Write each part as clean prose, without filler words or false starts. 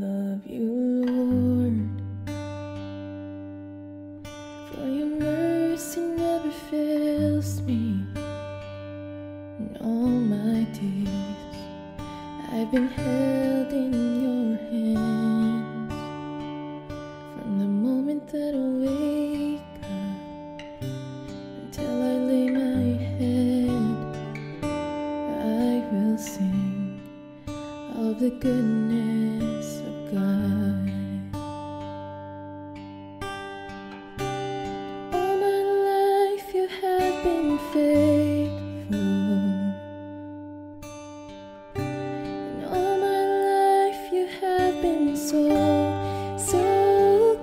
love you, Lord, for your mercy never fails me. In all my days I've been held in your hands. From the moment that I wake up until I lay my head, I will sing of the goodness of God. All my life you have been faithful. So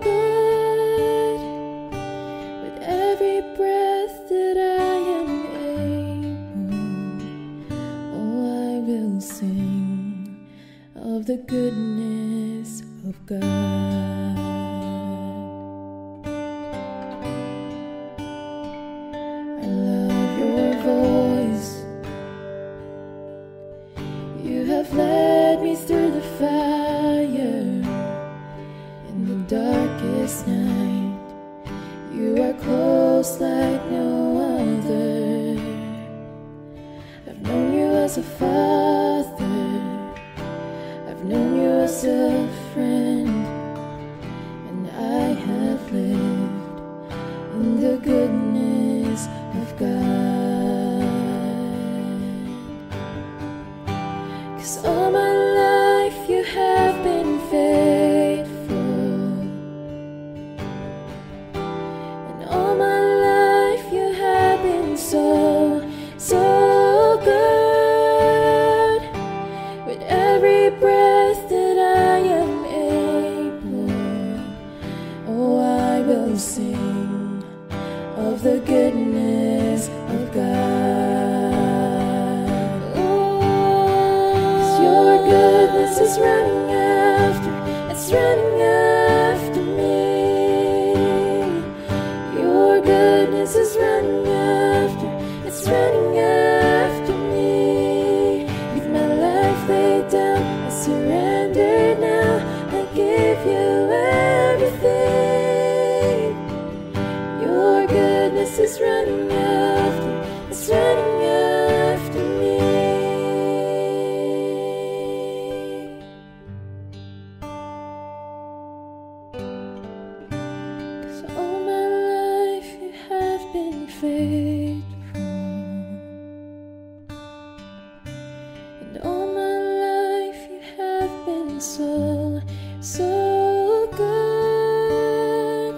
good. With every breath that I am able, oh, I will sing of the goodness of God. I love your voice. You have led me through the fire. Darkest night, you are close like no other. I've known you as a father, I've known you as a friend, and I have lived in the goodness of God. 'Cause all my life you have been faithful. So good. With every breath that I am able, oh, I will sing of the goodness of God. Oh, 'cause your goodness is running after, it's running after me. Your goodness is running after, it's running after me. With my life laid down, I surrender now. I give you everything. Your goodness is running after, it's running after me. 'Cause all my life you have been faithful. So good.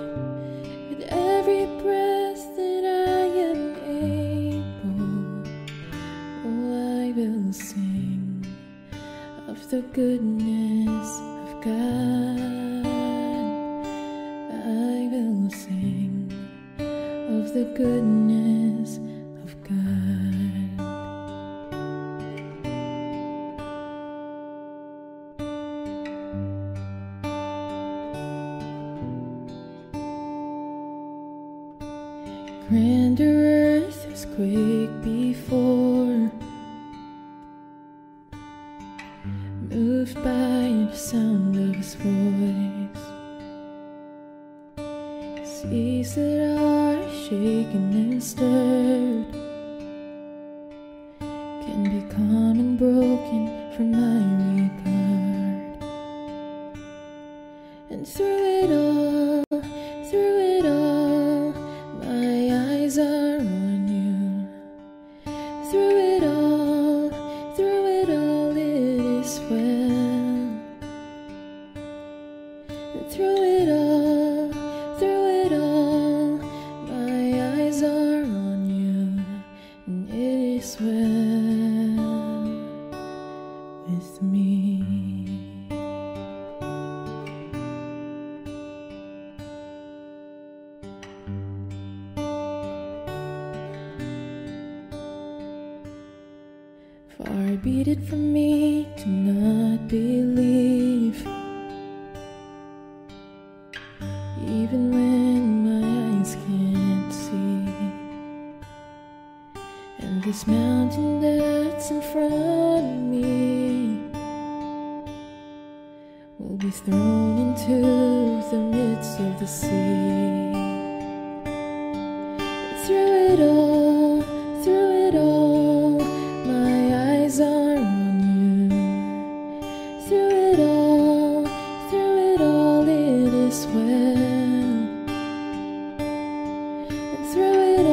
With every breath that I am able, oh, I will sing of the goodness of God. I will sing of the goodness of God. Grander earth has quaked before, moved by the sound of his voice. Seas that are shaken and stirred can be calm and broken from my regard. And through it all, are on you. Through it all, it is well. Through it all, my eyes are on you, and it is well with me. Far be it from me to not believe, even when my eyes can't see. And this mountain that's in front of me We'll be thrown into the midst of the sea. Through it all, my eyes are on you. Through it all, it is well. And through it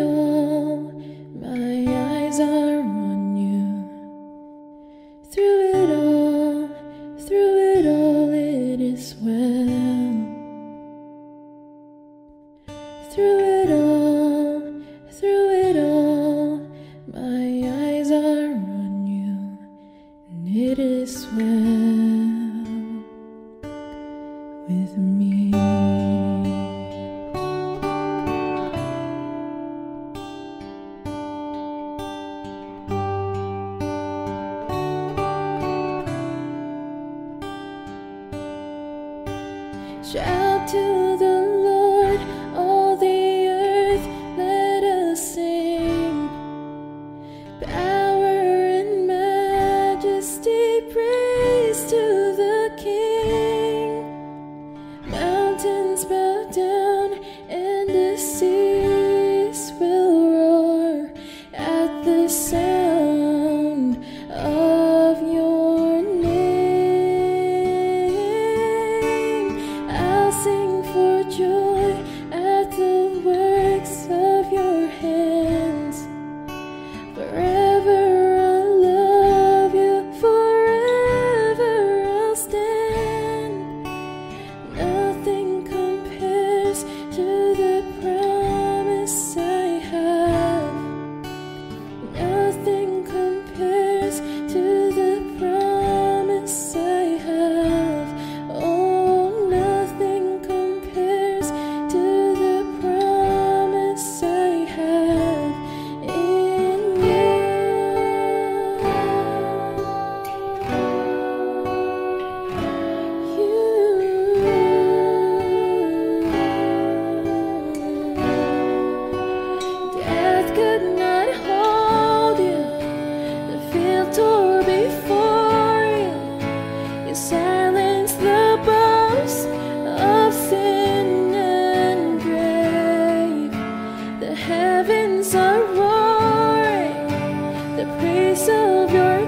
all, my eyes are on you, and it is well. And through it all, my eyes are on you. Through it all, it is well. Through it all, my eyes are on you, and it is well with me. Shout to the Lord, all the earth, let us sing. Power and majesty, praise to the King. Mountains bow down and the seas will roar at the sound of your of your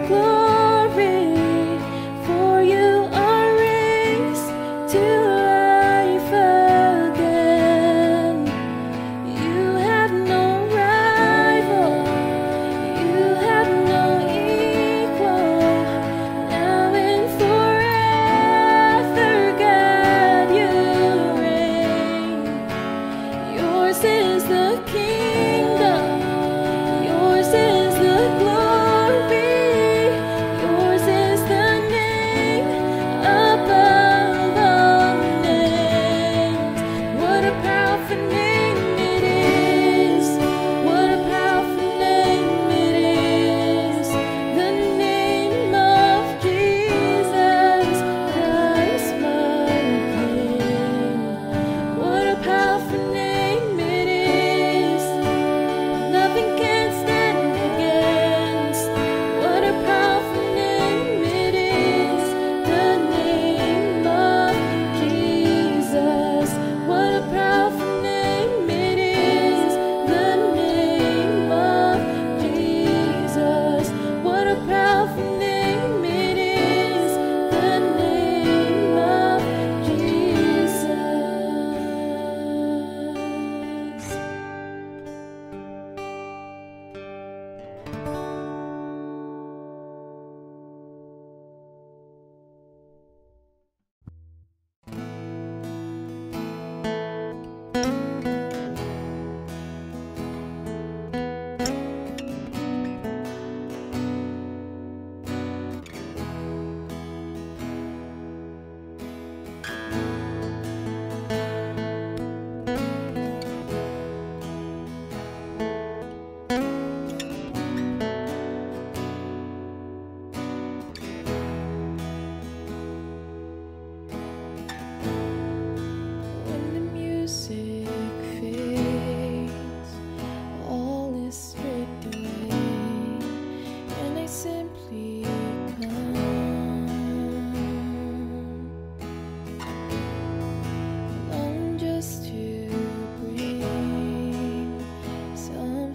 glory, for you are raised to life again. You have no rival, you have no equal, now and forever, God, you reign. Yours is the King.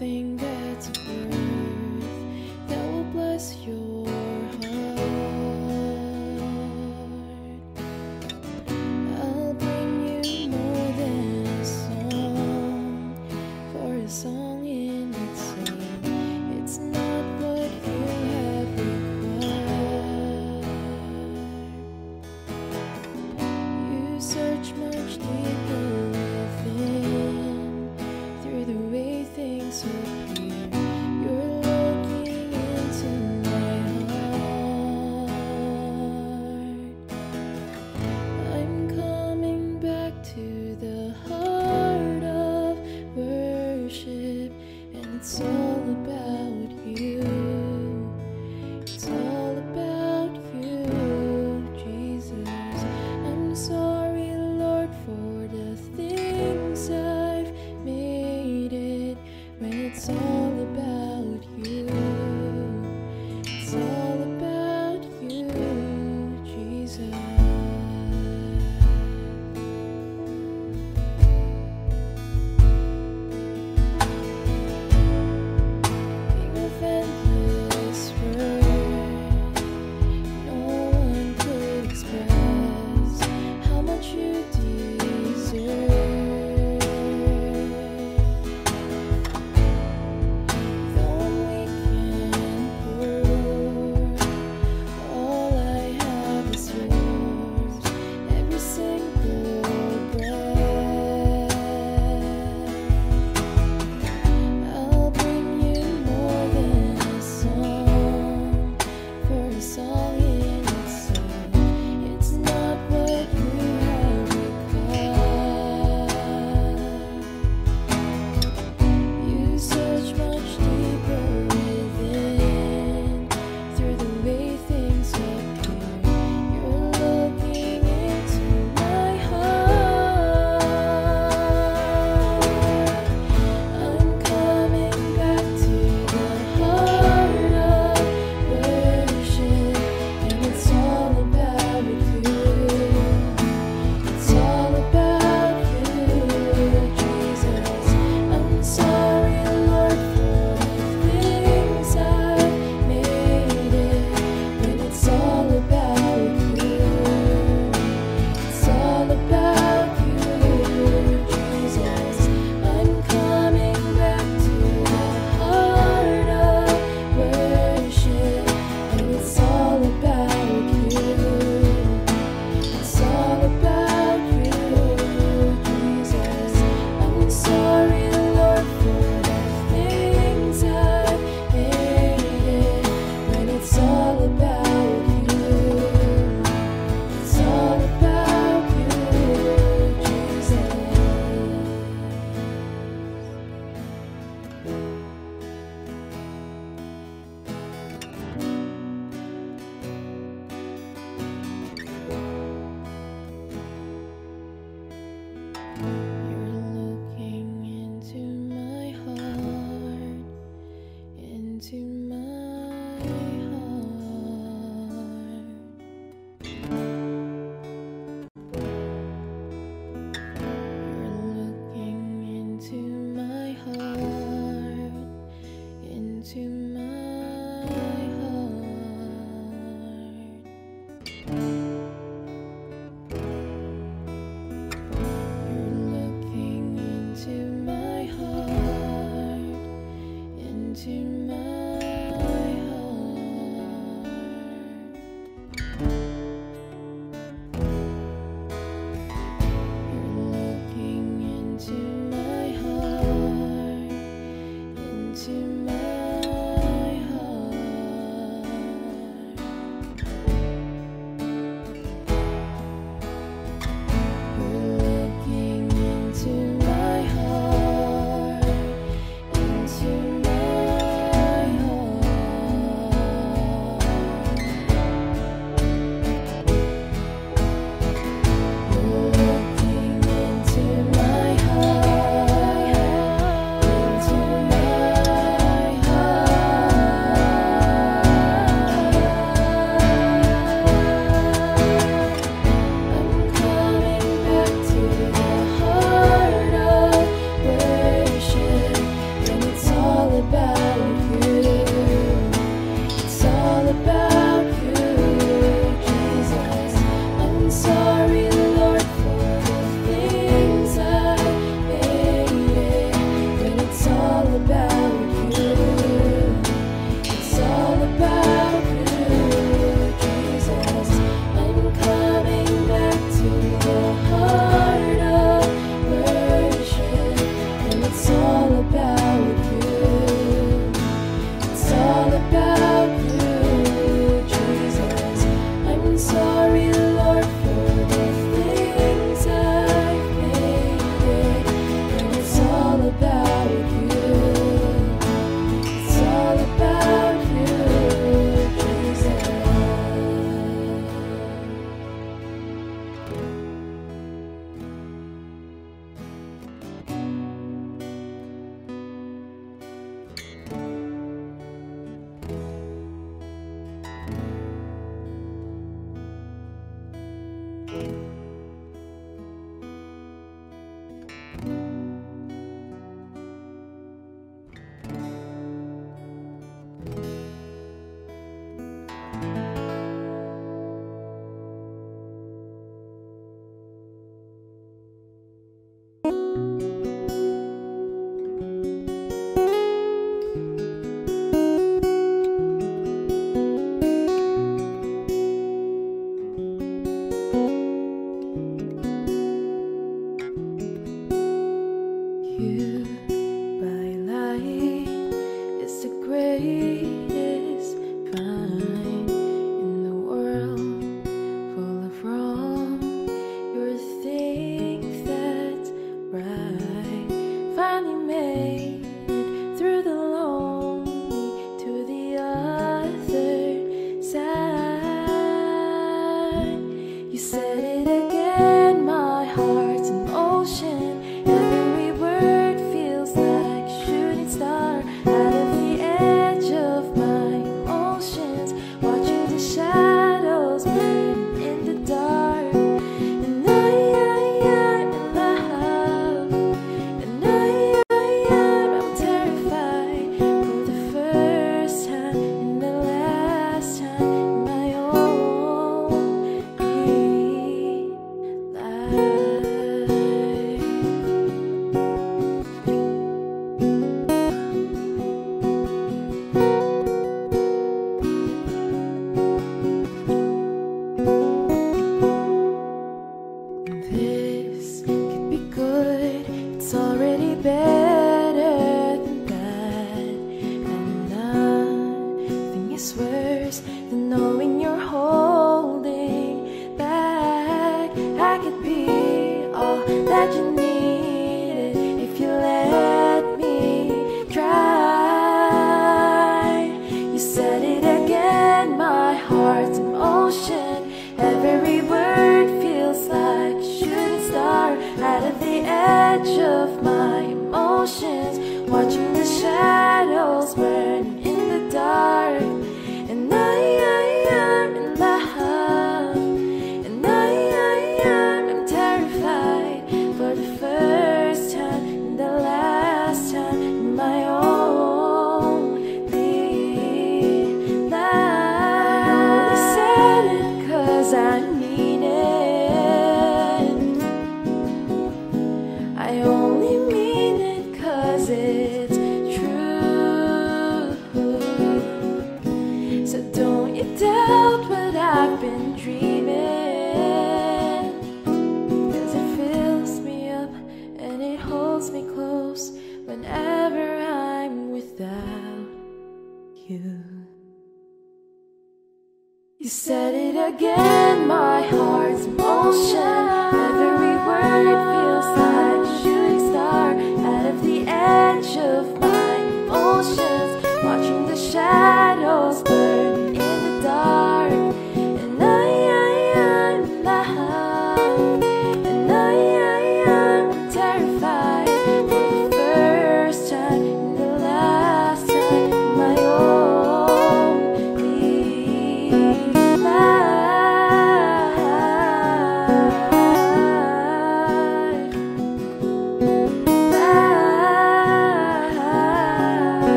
something that's of worth that will bless your heart. I'll bring you more than a song, for a song in itself, it's not what you have required. You search much deeper to the heart of worship, and it's all about you. It's all about you, Jesus. I'm sorry, Lord, for the things I've made it, when it's all about you. It's all about you, Jesus.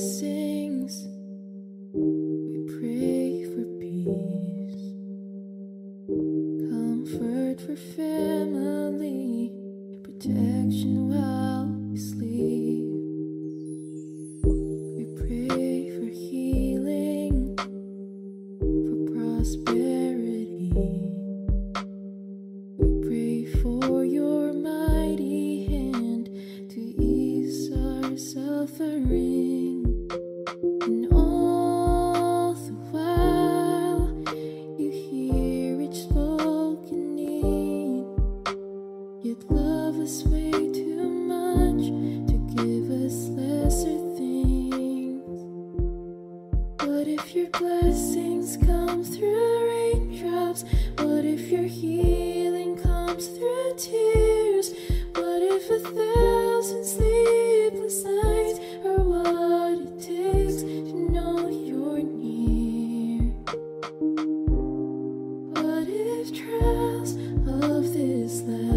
blessings. We pray for peace, comfort for family, protection while we sleep. We pray for healing, for prosperity. We pray for your mighty hand to ease our suffering. Love us way too much to give us lesser things. What if your blessings come through raindrops? What if your healing comes through tears? What if 1,000 sleepless nights are what it takes to know you're near? What if trials of this life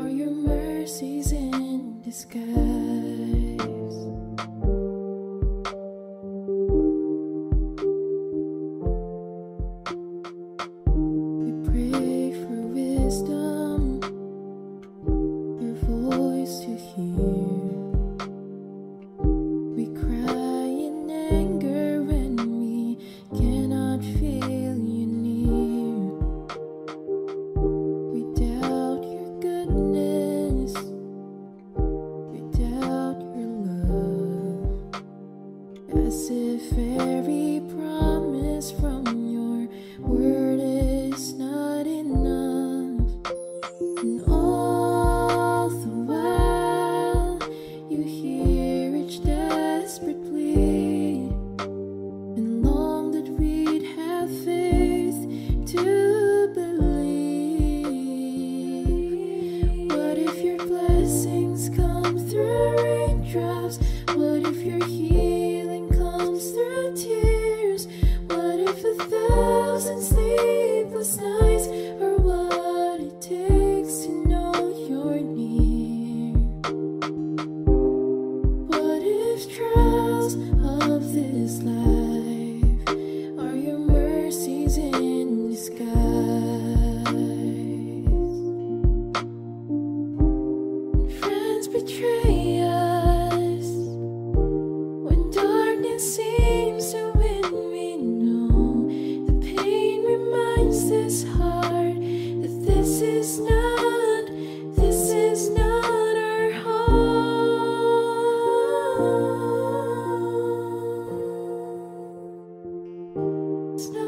are your mercies in disguise? We pray for wisdom, your voice to hear. We cry in anger when we cannot feel you near. We doubt your goodness. As if every promise from your word is not enough, and all the while you hear each desperate plea, and long that we'd have faith to believe. What if your blessings come through raindrops? What if your healing comes through tears? What if 1,000 sleepless nights are what it takes to know you're near? What if trials of this life are your mercies in disguise? Friends betray us. Seems to win, we know the pain reminds this heart that this is not our home. It's not our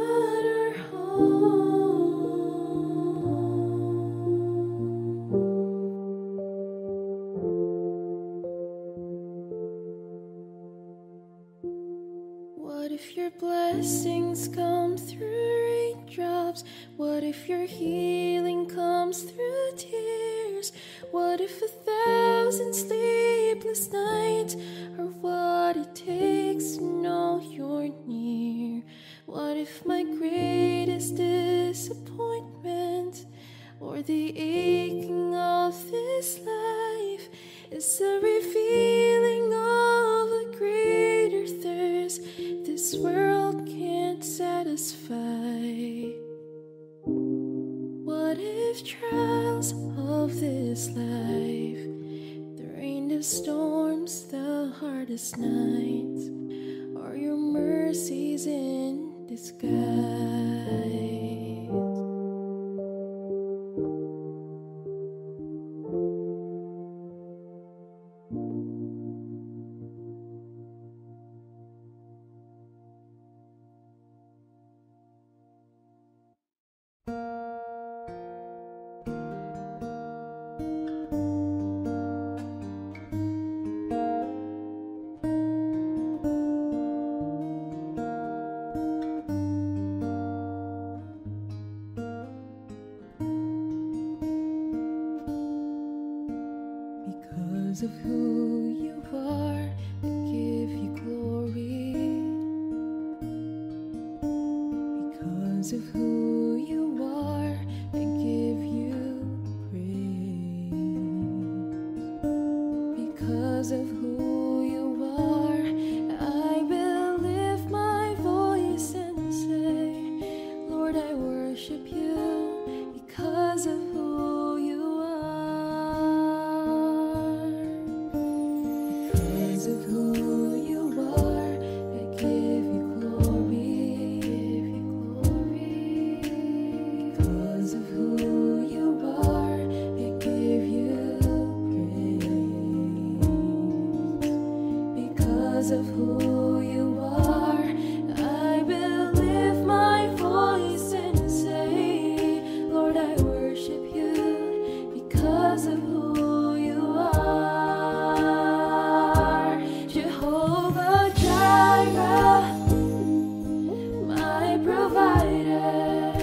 home. What if your blessings come through raindrops? What if your healing comes through tears? What if 1,000 sleepless nights are what it takes to know you're near? What if my greatest disappointment or the aching of this life is the revealing of a greater thirst this world can't satisfy? What if trials of this life, the rain of storms, the hardest nights, are your mercies in disguise? because of who you are. I will lift my voice and say, Lord, I worship you because of who you are. Jehovah Jireh, my provider.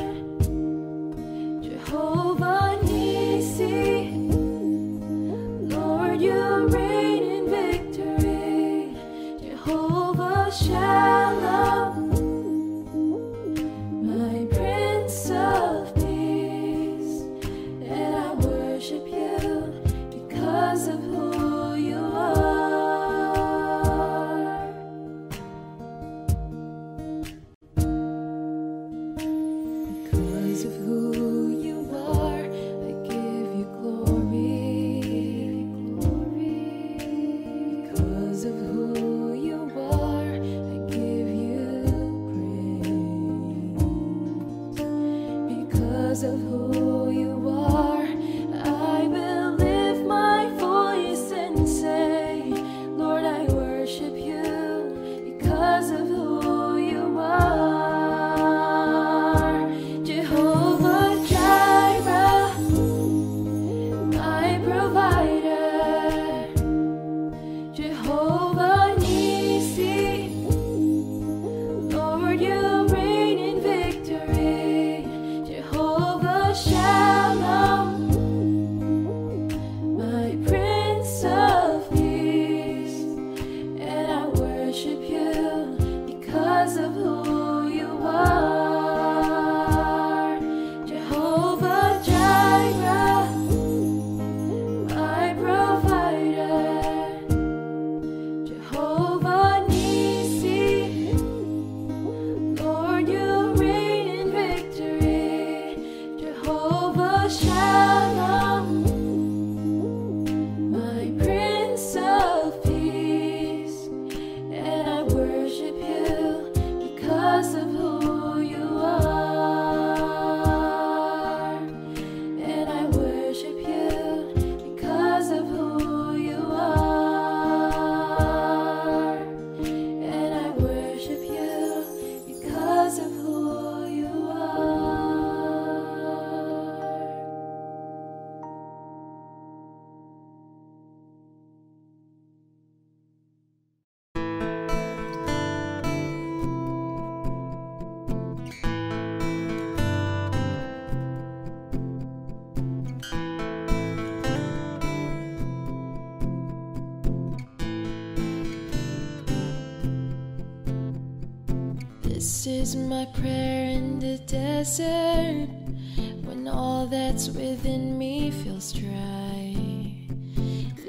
Jehovah Nissi, Lord, you reign. Shalom, my Prince of Peace, and I worship you because of who you are. Because of who you are, I give you glory. Because of who of who you are, I will lift my voice and say, Lord, I worship you because of who you are. Jehovah Jireh, my provider. Jehovah Nissi, Lord, you Shalom, my Prince of Peace, and I worship you because of who you are. Jehovah Jireh, my provider. Jehovah Nissi, Lord, you reign in victory. Shalom, my Prince of Peace, and I worship you because of who you are, and I worship you because of who you are, and I worship you because of who you are. This is my prayer in the desert, when all that's within me feels dry.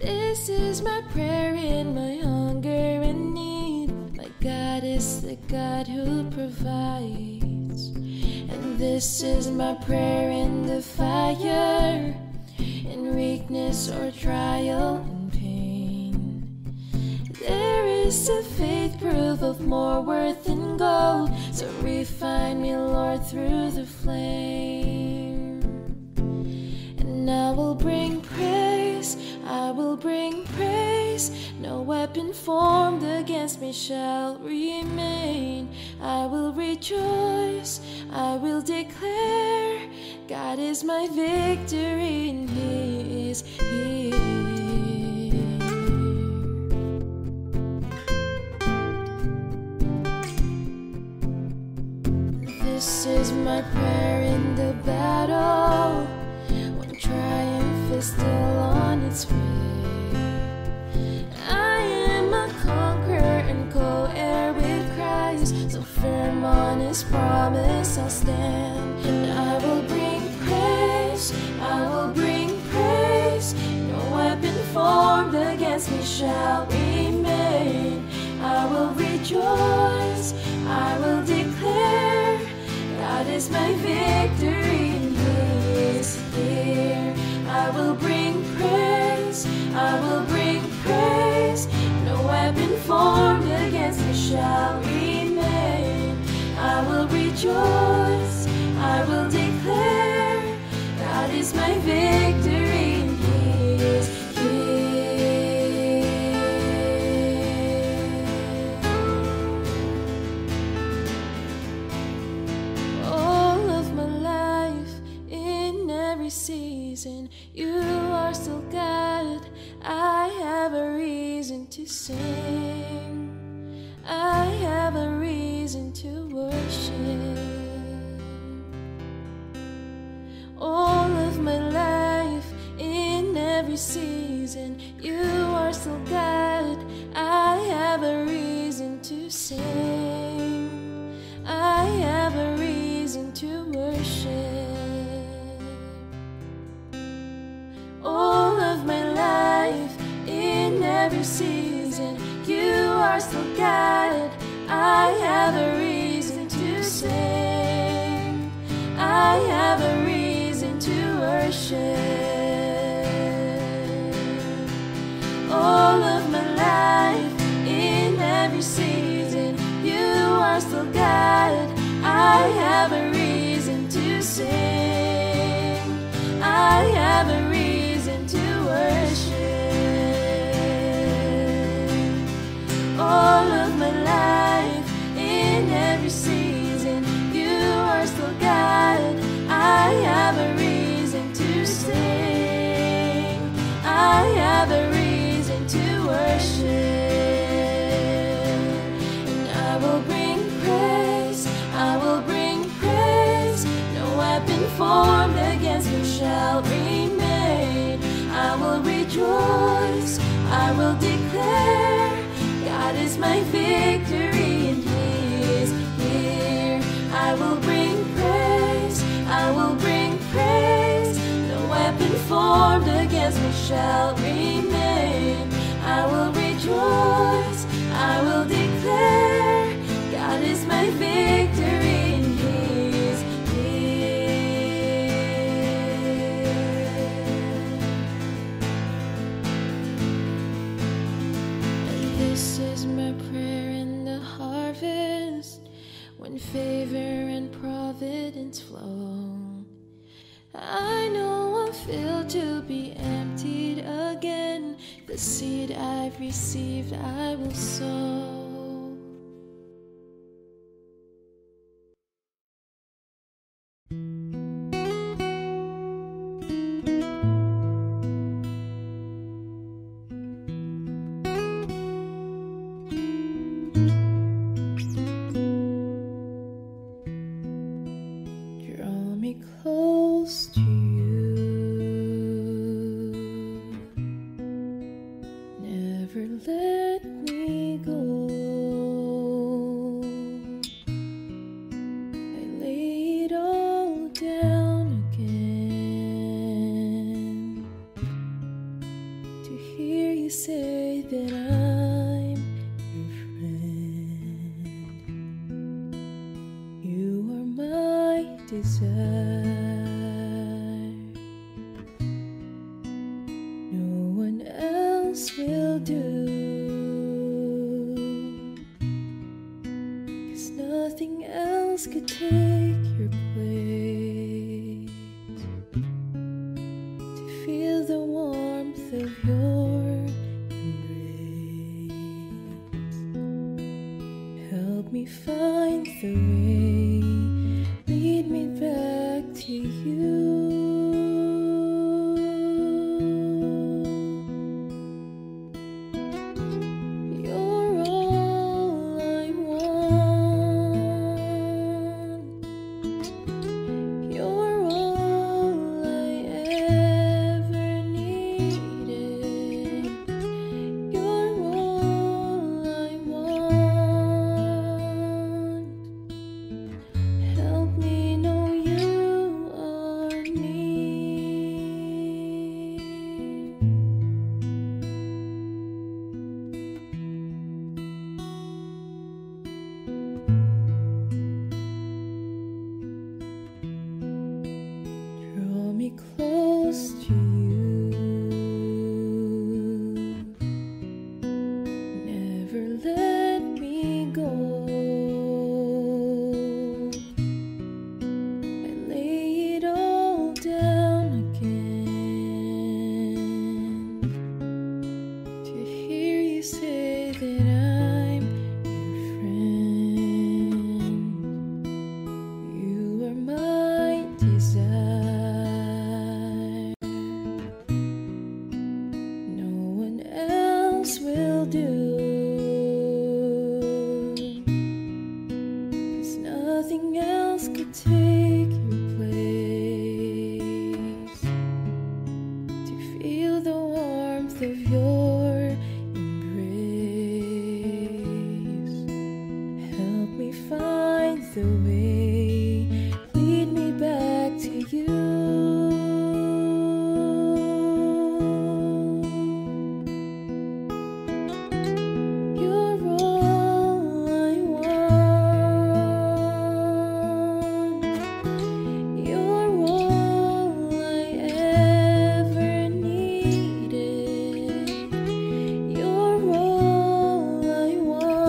This is my prayer in my hunger and need. My God is the God who provides. And this is my prayer in the fire, in weakness or trial and pain. There is a faith proof of more worth than gold, so refine me, Lord, through the flame. And I will bring praise, I will bring praise. No weapon formed against me shall remain. I will rejoice, I will declare, God is my victory and He is here. This is my prayer in the battle, when triumph is still on its way. I am a conqueror and co-heir with Christ, so firm on His promise I'll stand. And I will bring praise, I will bring praise. No weapon formed against me shall remain. I will rejoice, I will declare, God is my victory and He is here. I will bring praise, I will bring praise. No weapon formed against me shall remain. I will rejoice, I will declare, God is my victory and He is here. every season, you are still God. I have a reason to sing, I have a reason to worship. All of my life, in every season, you are still God. I have a reason to sing, I have a reason to worship. All of my life, in every season, you are still God. I have a reason to sing, I have a reason to worship. All of my life, season, you are still God. I have a reason to sing, I have a reason to worship. And I will bring praise, I will bring praise. No weapon formed against me shall remain. I will rejoice, I will declare, God is my victory and I will bring praise, I will bring praise. No weapon formed against me shall remain. I will rejoice, I will declare, God is my victory and He is near. And this is my prayer in the harvest, when favor and providence flow. I know I'm filled to be emptied again. The seed I've received, I will sow. Close to you, never let me go. I lay it all down again to hear you say that I'm your friend. You are my desire. Will do, 'cause nothing else could take your place, to feel the warmth of your embrace. Help me find the way, lead me back to you. the way, lead me back to you. You're all I want, you're all I ever needed, you're all I want.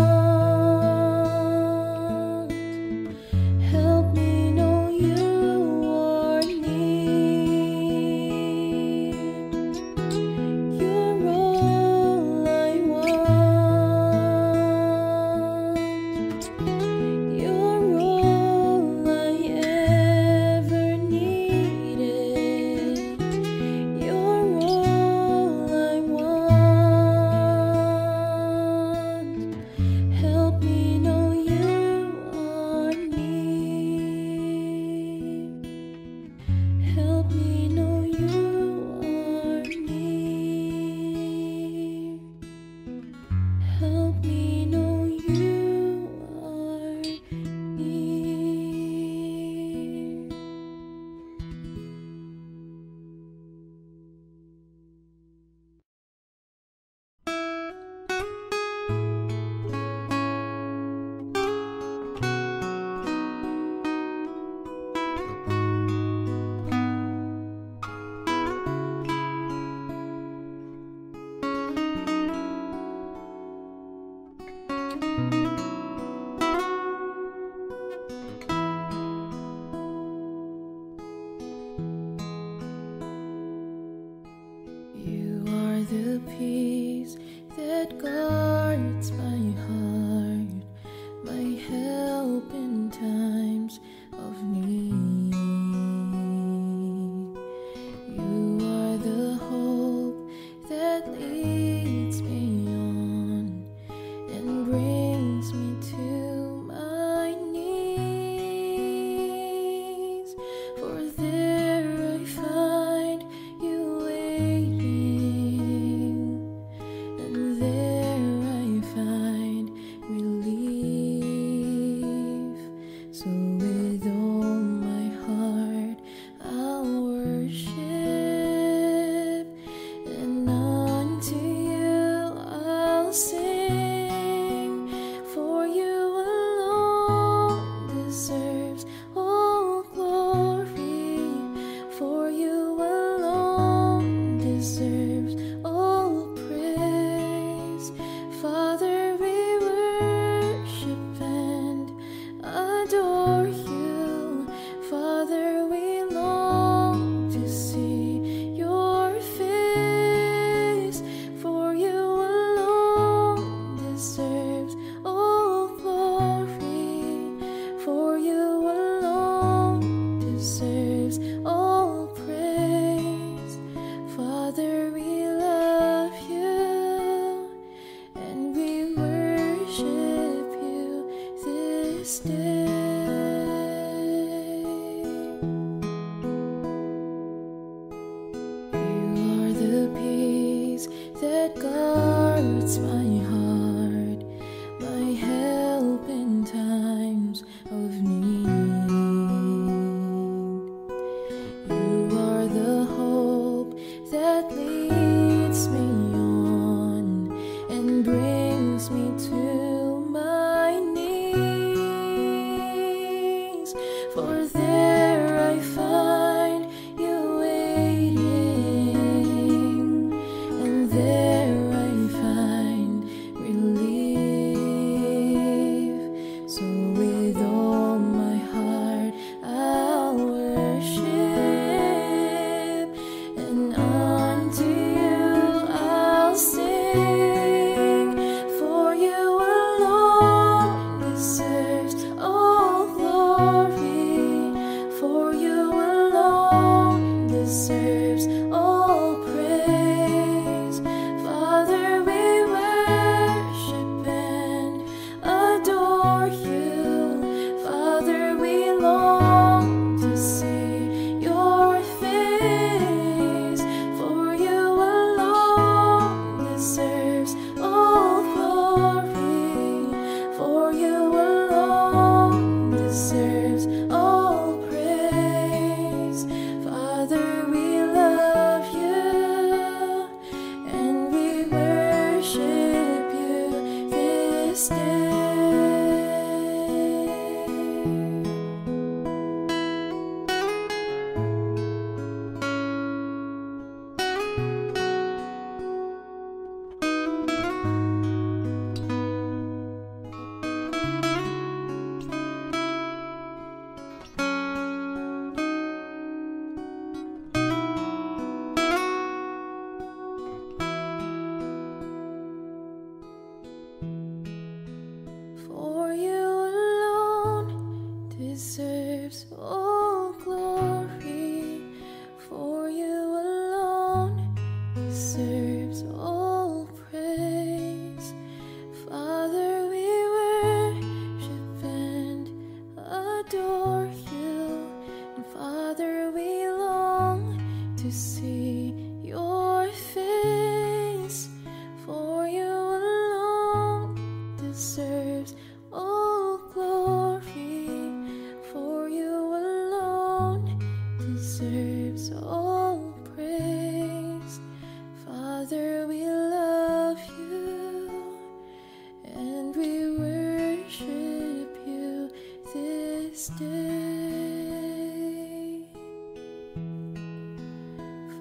and we worship you this day.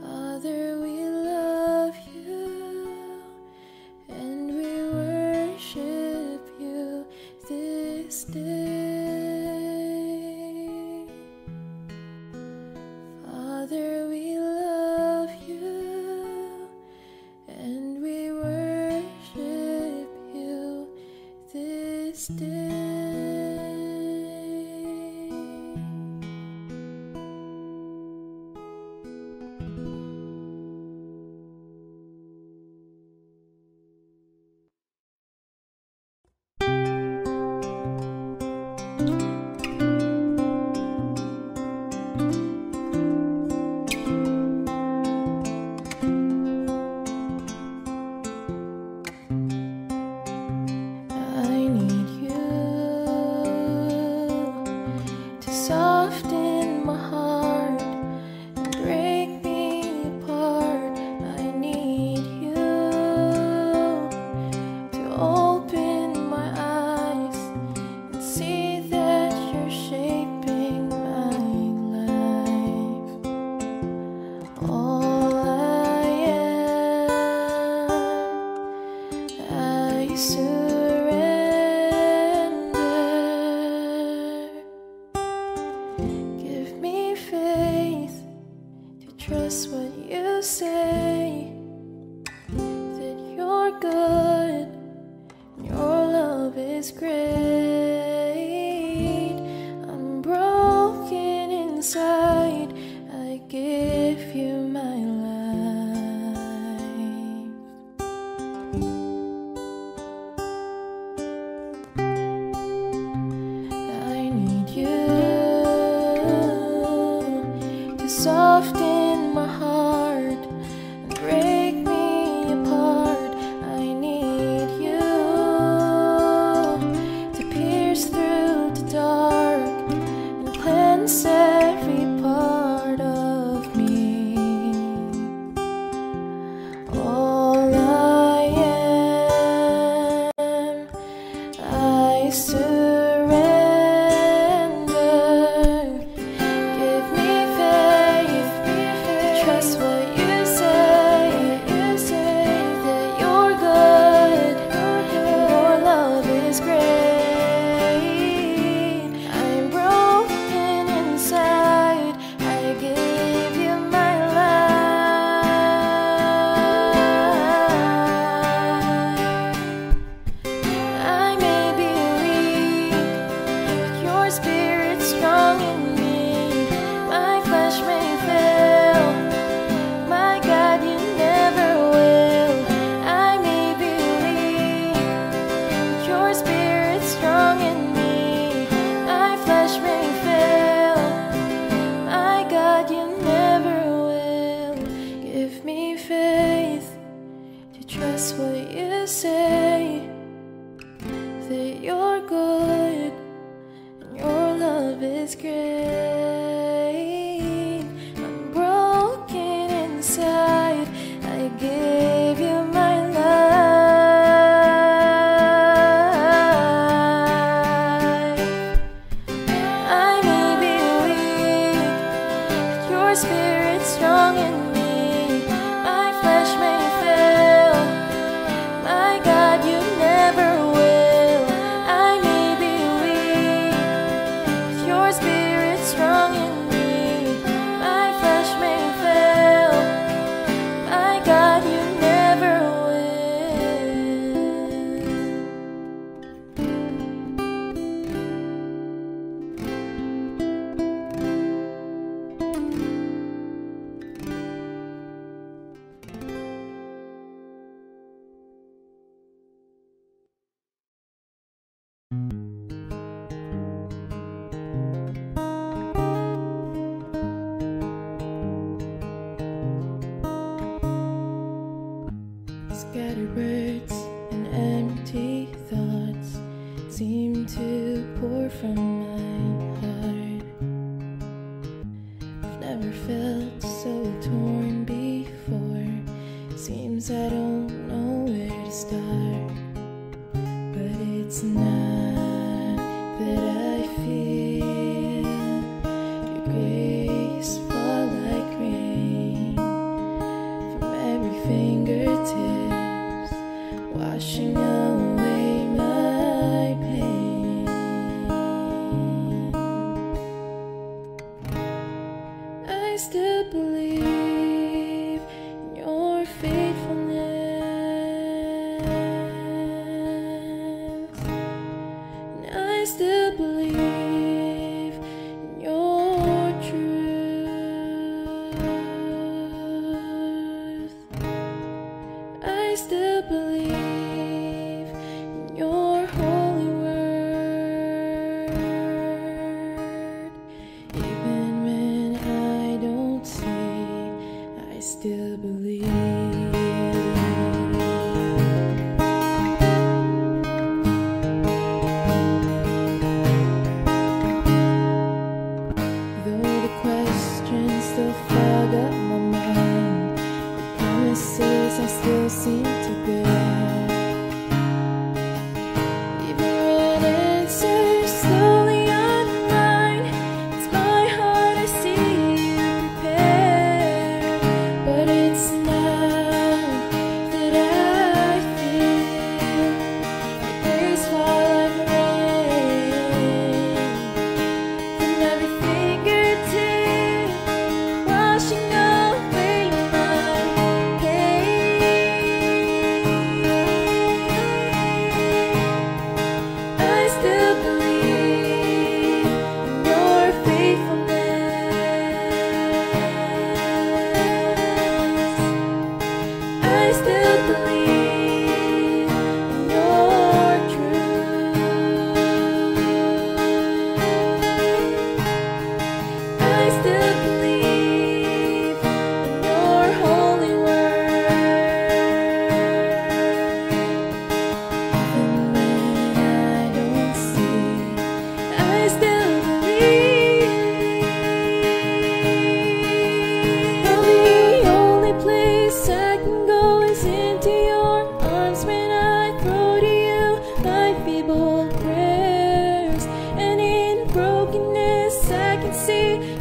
Father, we love you and we worship you this day. Father, we love you and we worship you this day. Soften my heart and break me apart. I need you to open my eyes and see that you're shaping my life. All I am, I surrender. Trust what you say, that you're good, and your love is great. I'm broken inside, I give you my life. I need you to soften my heart and break me apart. I need you to pierce through the dark and cleanse every part of me. All I am, I surrender. Trust what you say, that you're good and your love is great. I'm broken inside, I give you my life. I may be weak, but your spirit's strong in me. My flesh may fail, scattered words and empty thoughts seem to pour from my heart. I've never felt so torn before. Seems I don't know where to start, but It's not that I fear your grace fall like rain from every fingertips, washing away my pain. I still believe in your faithfulness. I still believe in your truth. I still believe in your holy word. Even when I don't see, I still believe. I still seem to go, even when answers slowly unwind. It's my heart, I see you prepare. But it's not that I feel your grace fall like rain from every fingertip, washing up.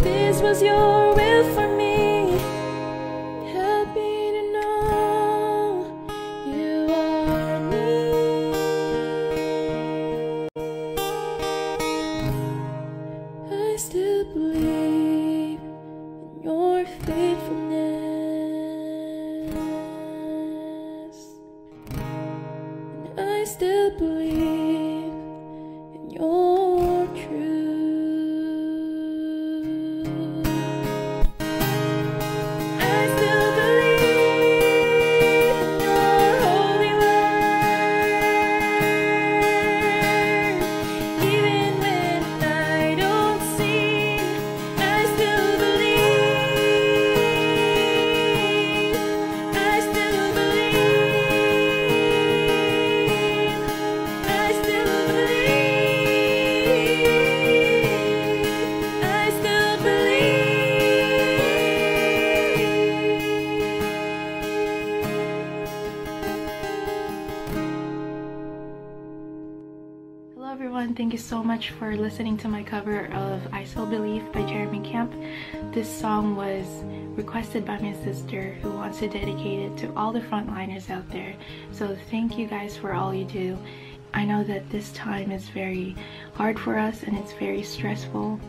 This was your will for me. Help me to know you are near. I still believe in your faithfulness, and I still believe in your truth. Everyone, thank you so much for listening to my cover of I Still Believe by Jeremy Camp. This song was requested by my sister, who wants to dedicate it to all the frontliners out there. So thank you guys for all you do. I know that this time is very hard for us, and it's very stressful,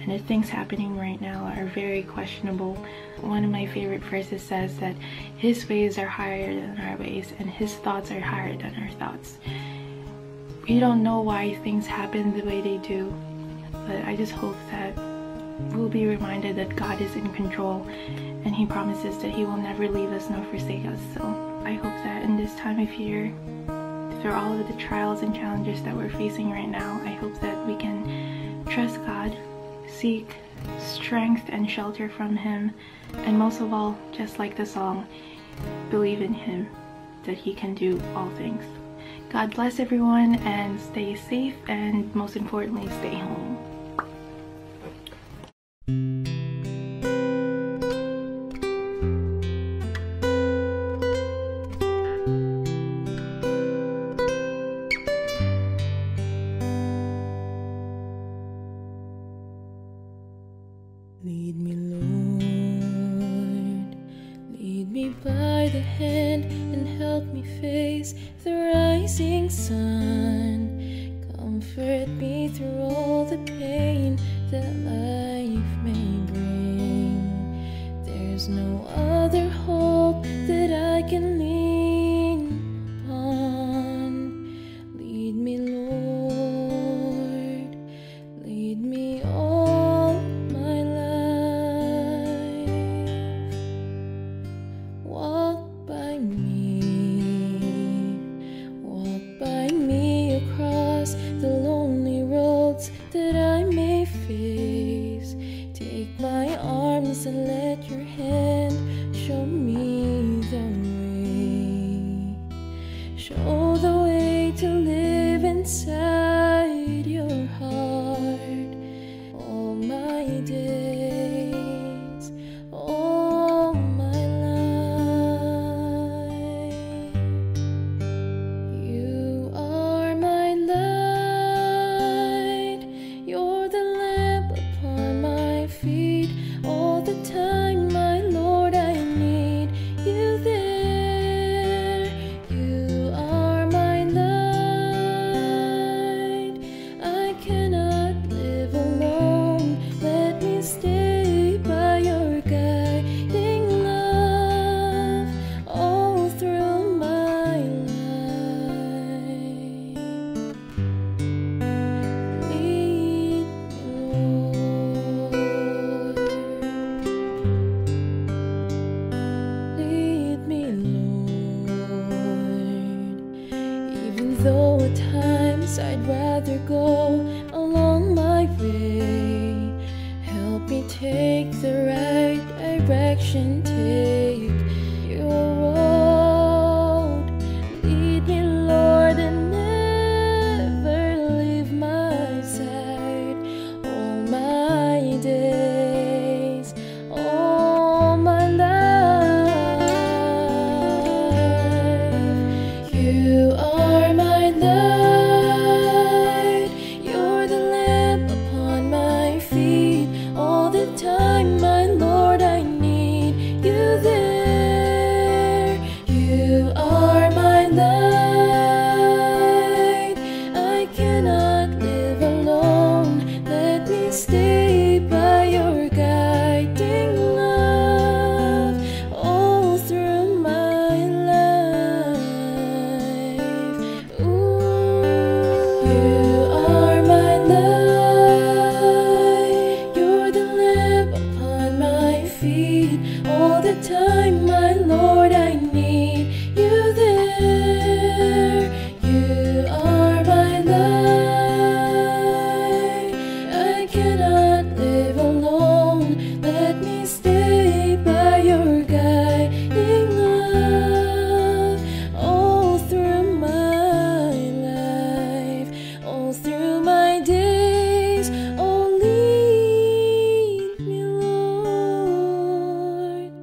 and the things happening right now are very questionable. One of my favorite verses says that his ways are higher than our ways, and his thoughts are higher than our thoughts. We don't know why things happen the way they do, but I just hope that we'll be reminded that God is in control, and He promises that He will never leave us nor forsake us. So I hope that in this time of year, through all of the trials and challenges that we're facing right now, I hope that we can trust God, seek strength and shelter from Him, and most of all, just like the song, believe in Him, that He can do all things. God bless everyone, and stay safe, and most importantly, stay home. face the rising sun. Comfort me through all the pain that life may bring. There's no other hope that I can lean upon. Lead me, Lord, lead me all my life. Walk by me across the lonely roads that I may face. Take my arms and let your hand show me the way. Show the way to live inside your heart all my days, all my life. You are my light, you're the lamp upon my feet. All the time, my Lord, I need you there. You are my light, I cannot live alone. Let me stay by your guiding love all through my life. Lead me, Lord. Even though at times I'd rather go along my way, help me take the right direction. Take your road. Lead me, Lord, and never leave my side. All my days, all my life. You are my light, you're the lamp upon my feet. All the time, my Lord, I need you there. You are my light, I cannot live alone. Let me stay by your guiding love all through my life. You are my light, you're the lamp upon my feet. All the time, my Lord, I need you there. You are my light, I cannot live alone. Let me stay by your guiding love all through my life, all through my days. Oh, lead me, Lord. Lead me, Lord.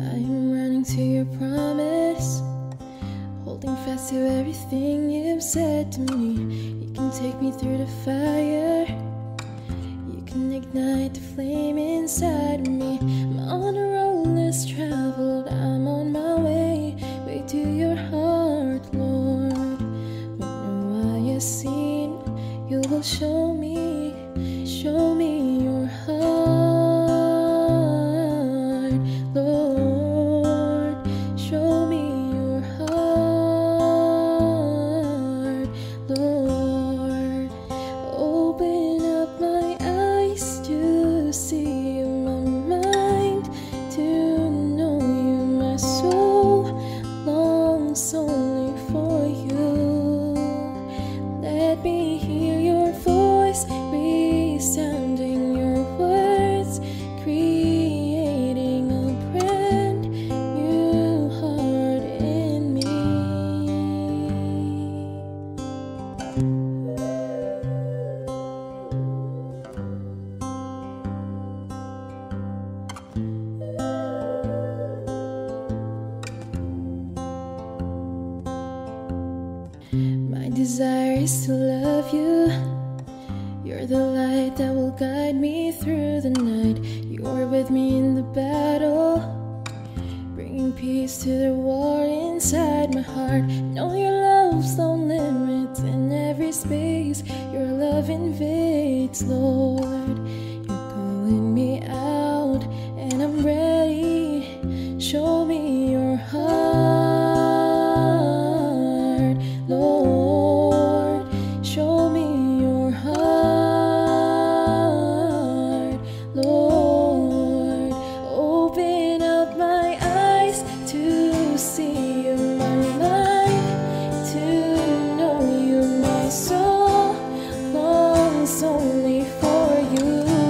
I'm running to your promise, holding fast to everything you've said to me. You can take me through the fire, you can ignite the flame inside of me. I'm on a road less traveled, I'm on my way, way to your heart, Lord. Wonder what you've seen, you will show me your heart. Show me your heart, Lord. desire is to love you. You're the light that will guide me through the night. You're with me in the battle, bringing peace to the war inside my heart. Know your love's no limits in every space. Your love invades, Lord. You're calling me out, and I'm ready. Show me your heart. Only for you.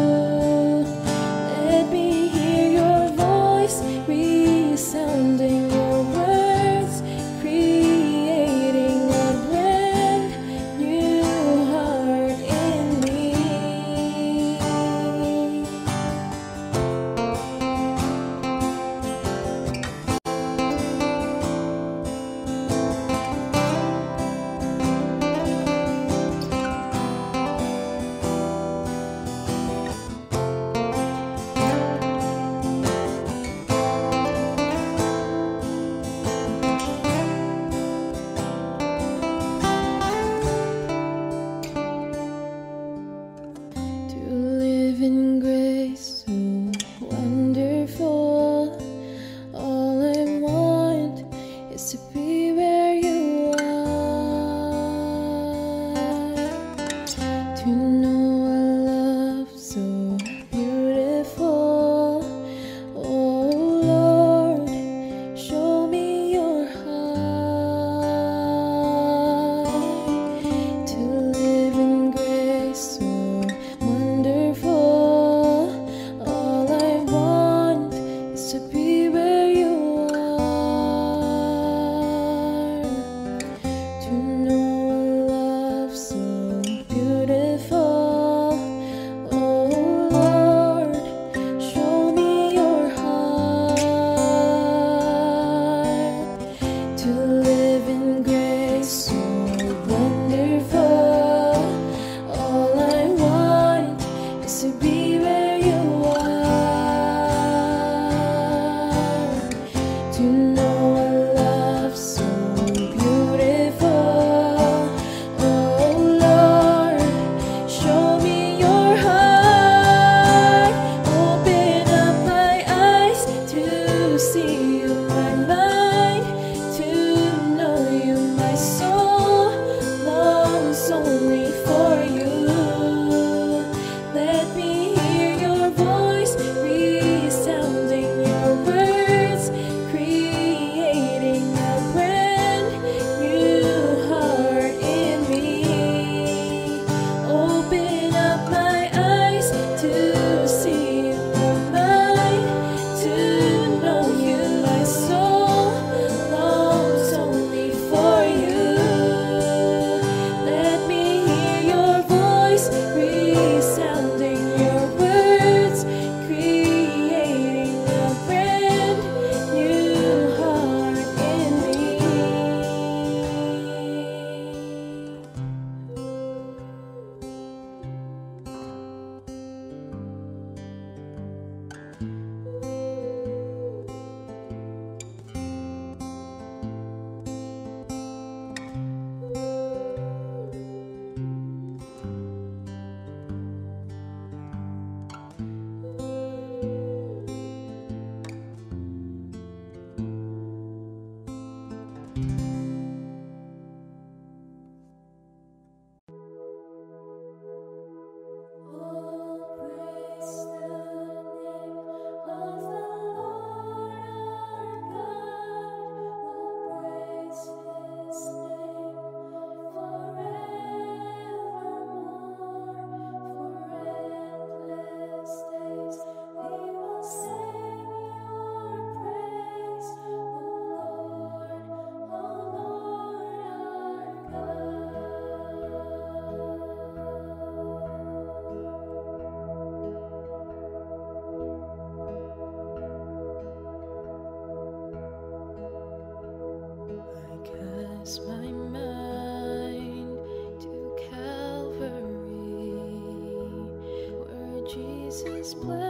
Jesus bled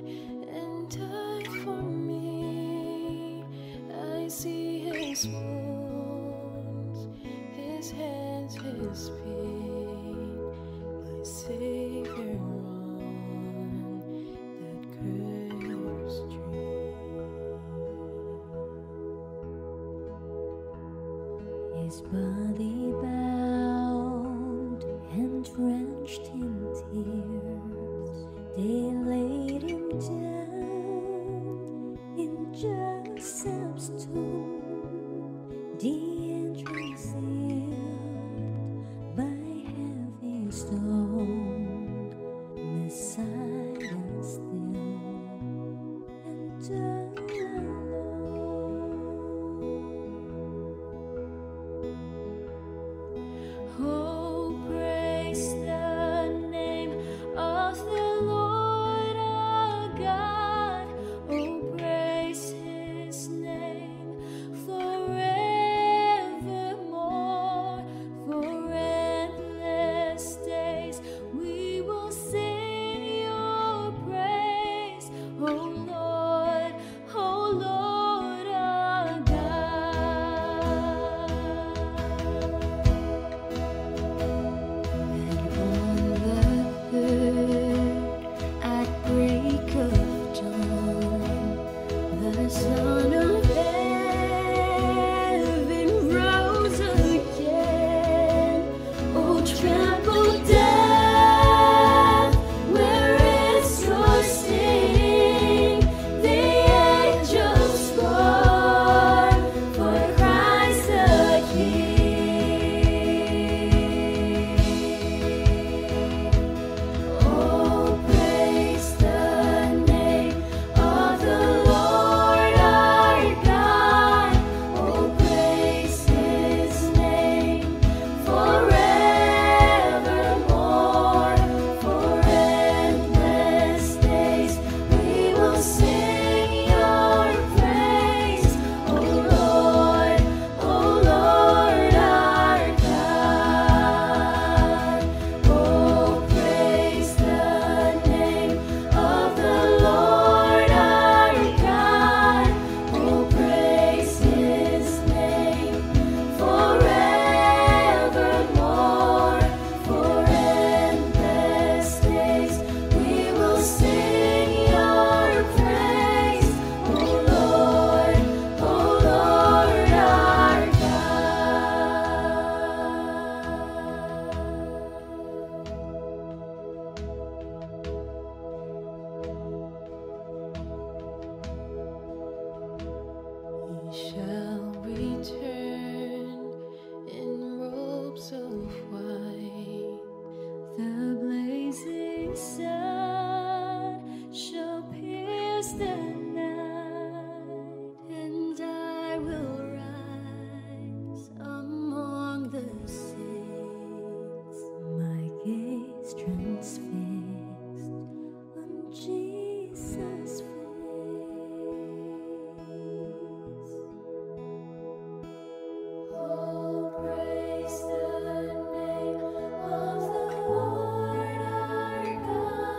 and died for me. I see his wounds, his hands, his feet. My Savior on that cursed tree. His body bound and drenched in tears, they laid him down in Joseph's tomb. The entrance sealed by heavy stone, Messiah still and all alone. Oh, praise the shall return in robes of white. The blazing sun shall pierce the night, and I will rise among the saints. My gaze transfixed on Jesus' face. Praise the name of the Lord our God.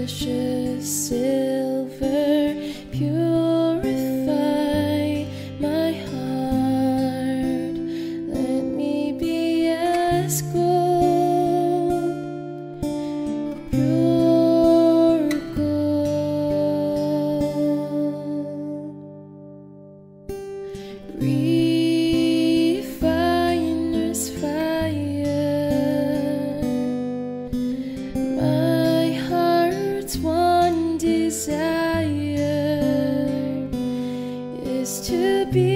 precious silver, purify my heart. Let me be as gold, pure gold. Refiner's fire. One desire is to be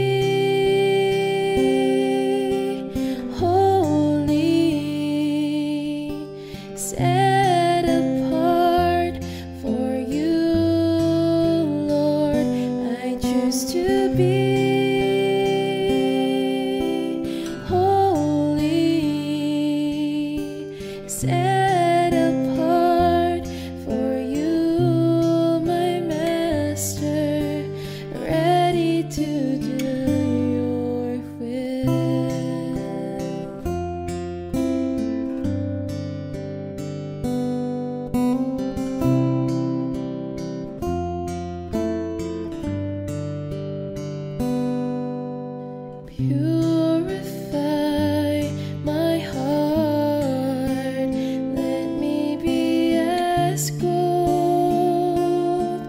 holy, set apart for you, Lord. I choose to be holy, set apart to do your will. Purify my heart, let me be as gold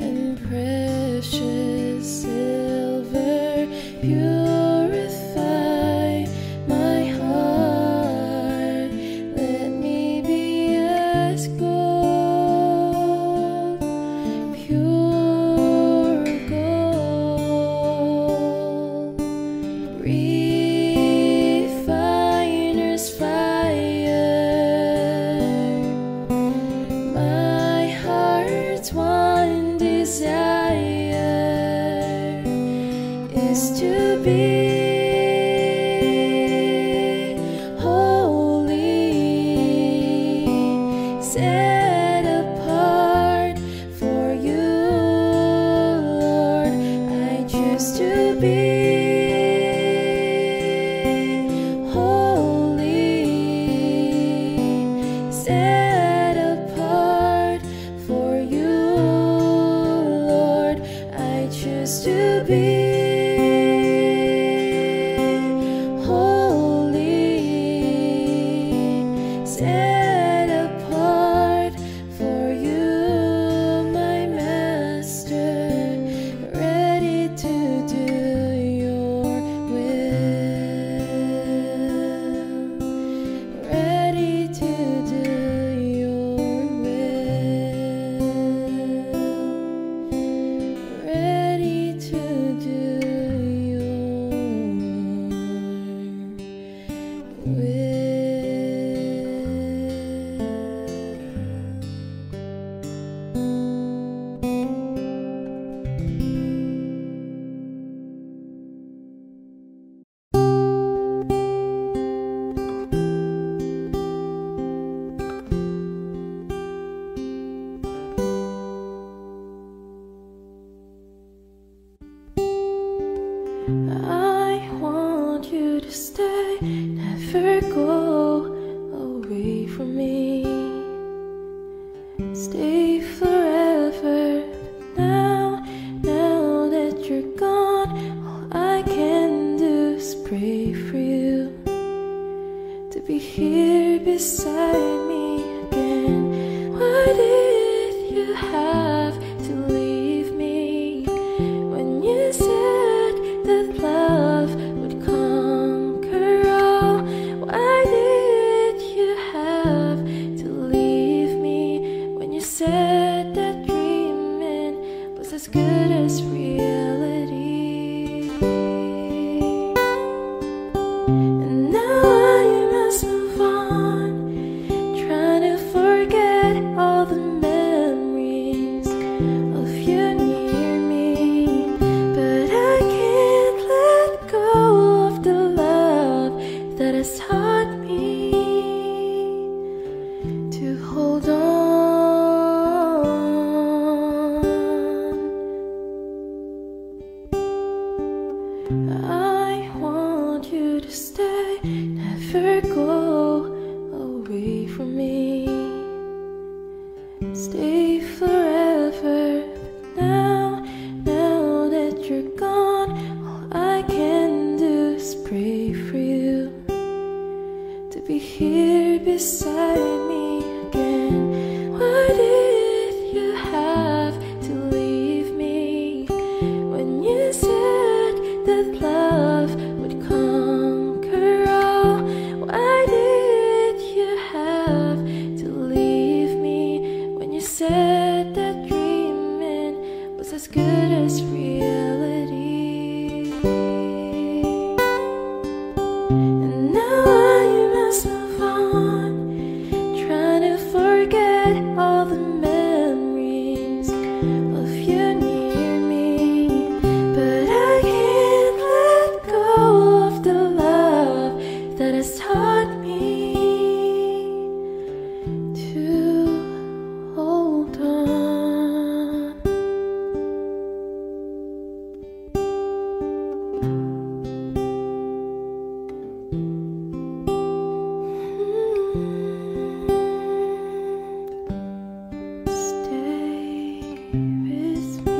and precious silver, purify my heart, let me be as gold, pure gold. Refiner's fire, my heart's one desire is to be holy, set apart for you, Lord. I choose to be holy, set apart for you, Lord. I choose to be set apart for you, my master, ready to do your will, ready to do your will, ready to do your will. I want you to stay, never go away from me. Stay forever, but now that you're gone, all I can do is pray for you to be here beside me again. Why did you have to leave me when you said that love would conquer all? Why did you have to leave me when you said that dreaming was as good as reality? And now I must move on, trying to forget all the memories of you near me, but I that has taught me to hold on. stay forever. But now that you're gone, all I can do is pray for you to be here beside me again. Why did you have to leave me when you said that love would conquer all? Why did you have to leave me when you said that dreaming was as good as reality? And now I must move on, trying to forget all the memories of you near me. But I can't let go of the love that has taught me to hold on. Stay with me. Stay with me.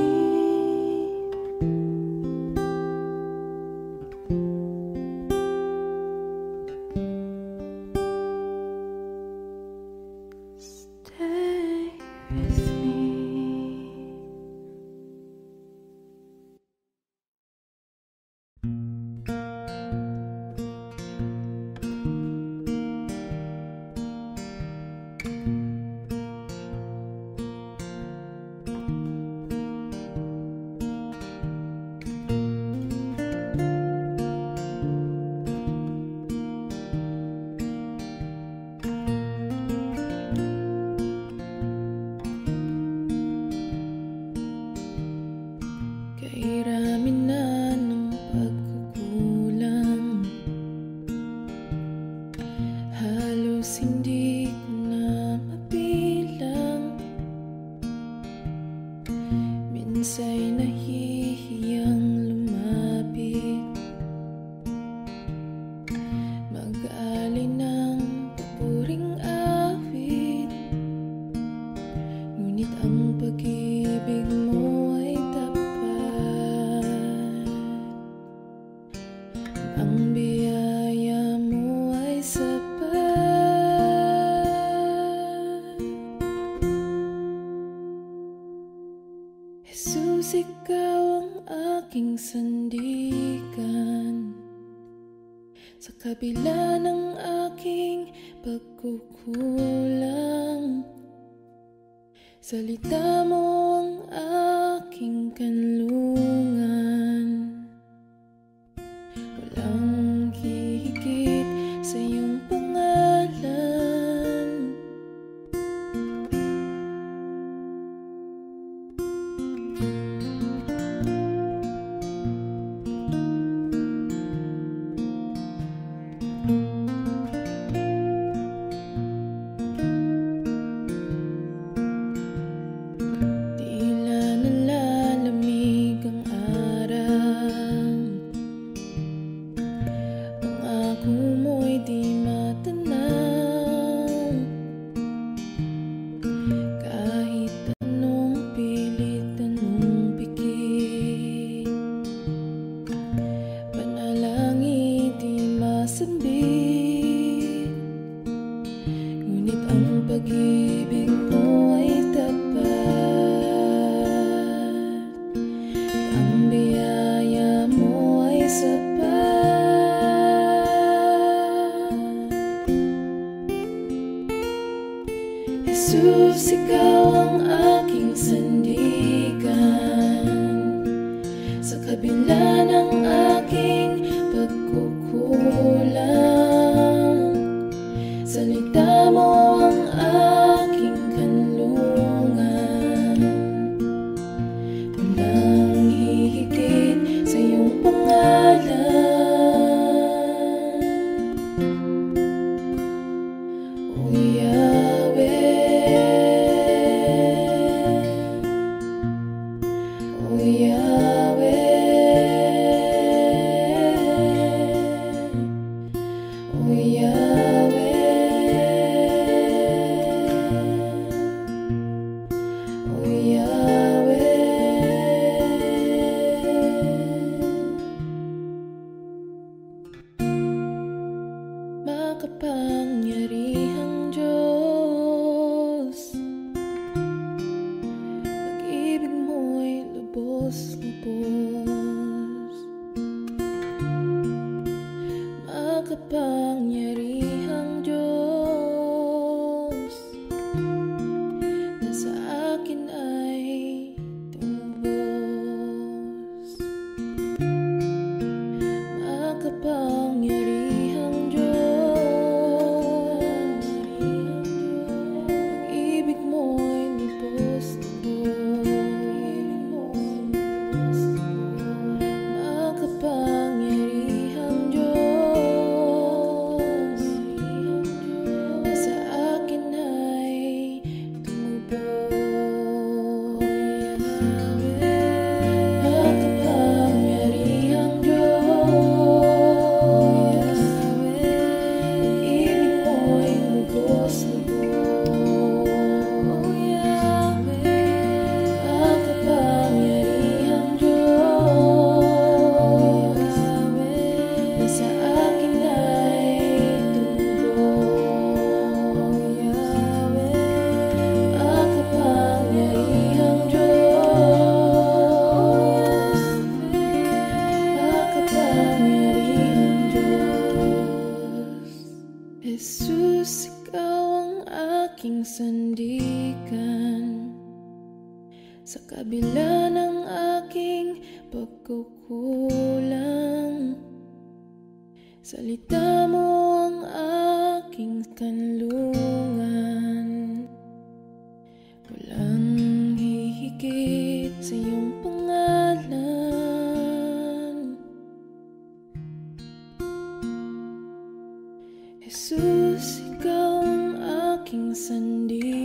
Kairami na ng pagkukulang, halos hindi ko na mabilang. Minsa'y nahihiyang lumapit, mag-alay ng paboring awit. Ngunit ang pag-ibig mo ay ang biyaya mo ay sapat. Jesus, ikaw ang aking sandigan sa kabila ng aking pagkukulang. Salita mo ang aking kanlungan, walang hihigit sa iyong pangalan. Tila nalalamig Sa kabila ng aking pagkukulang, salita mo ang aking kanlungan. Walang hihigit sa iyong pangalan, Jesus, ikaw ang aking sandigan.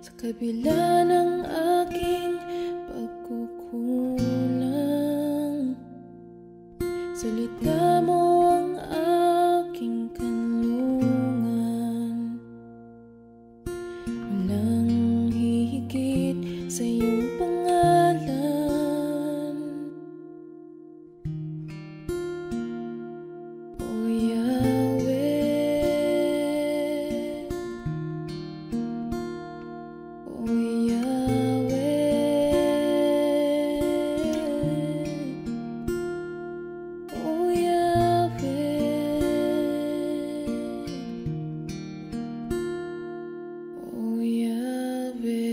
Sa kabila ng aking pagkukulang, salita mo ang aking kanlungan. Walang hihigit sa iyong pangalan, O Yahweh, O Yahweh, O Yahweh, O Yahweh.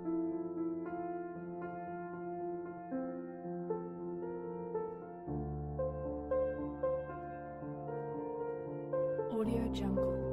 Audio Jungle.